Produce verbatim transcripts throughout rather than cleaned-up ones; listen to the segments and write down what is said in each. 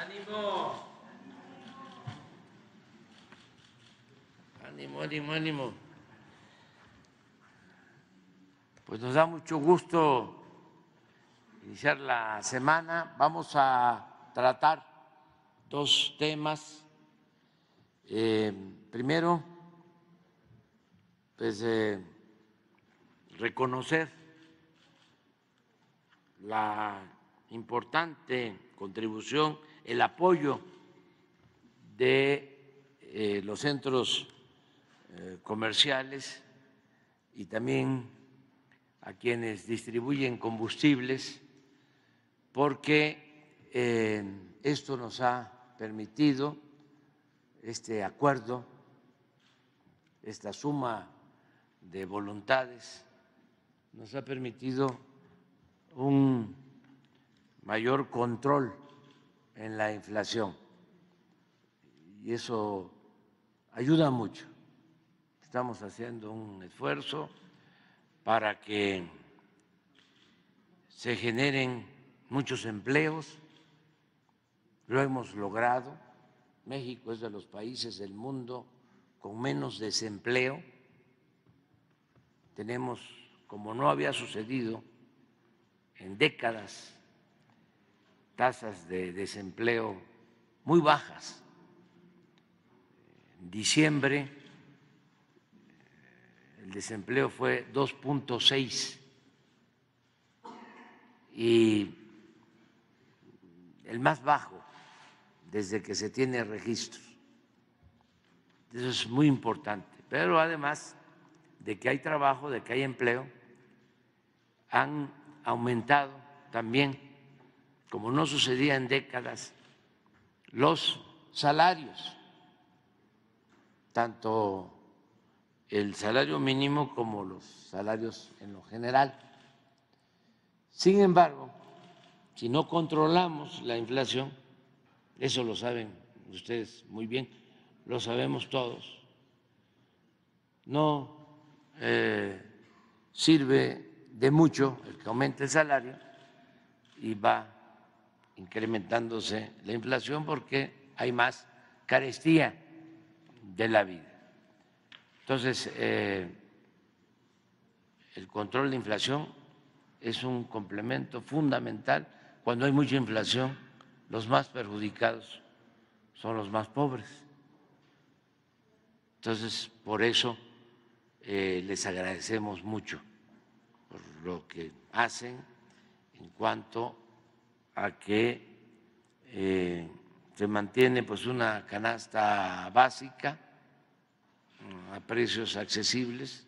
¡Ánimo! Ánimo, ánimo, ánimo. Pues nos da mucho gusto iniciar la semana. Vamos a tratar dos temas. Eh, primero, pues eh, reconocer la importante contribución, el apoyo de eh, los centros eh, comerciales y también a quienes distribuyen combustibles, porque eh, esto nos ha permitido este acuerdo, esta suma de voluntades, nos ha permitido un mayor control en la inflación y eso ayuda mucho. Estamos haciendo un esfuerzo para que se generen muchos empleos, lo hemos logrado. México es de los países del mundo con menos desempleo. Tenemos, como no había sucedido en décadas, tasas de desempleo muy bajas. En diciembre el desempleo fue dos punto seis y el más bajo desde que se tiene registro. Eso es muy importante, pero además de que hay trabajo, de que hay empleo, han aumentado también, como no sucedía en décadas, los salarios, tanto el salario mínimo como los salarios en lo general. Sin embargo, si no controlamos la inflación, eso lo saben ustedes muy bien, lo sabemos todos, no eh, sirve de mucho el que aumente el salario y va incrementándose la inflación porque hay más carestía de la vida. Entonces, eh, el control de inflación es un complemento fundamental. Cuando hay mucha inflación, los más perjudicados son los más pobres. Entonces, por eso eh, les agradecemos mucho por lo que hacen en cuanto a que eh, se mantiene pues una canasta básica a precios accesibles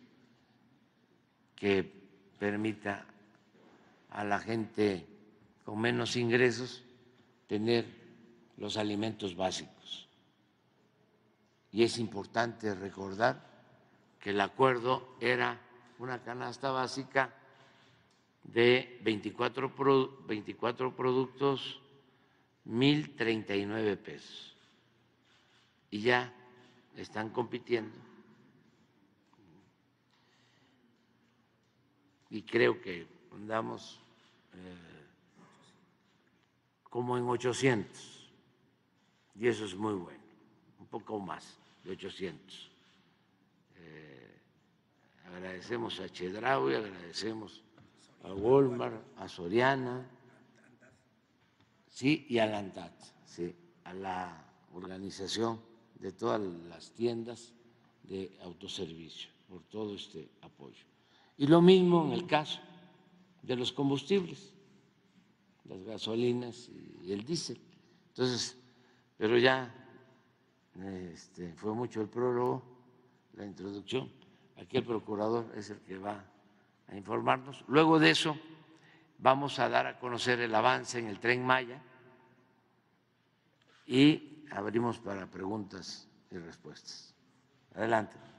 que permita a la gente con menos ingresos tener los alimentos básicos. Y es importante recordar que el acuerdo era una canasta básica de veinticuatro, veinticuatro productos, mil treinta y nueve pesos. Y ya están compitiendo y creo que andamos eh, como en ochocientos y eso es muy bueno, un poco más de ochocientos. Eh, agradecemos a Chedraui, agradecemos a Walmart, a Soriana, sí, y a la Antat, sí, a la organización de todas las tiendas de autoservicio, por todo este apoyo. Y lo mismo en el caso de los combustibles, las gasolinas y el diésel. Entonces, pero ya este, fue mucho el prólogo, la introducción. Aquí el procurador es el que va a informarnos. Luego de eso vamos a dar a conocer el avance en el Tren Maya y abrimos para preguntas y respuestas. Adelante.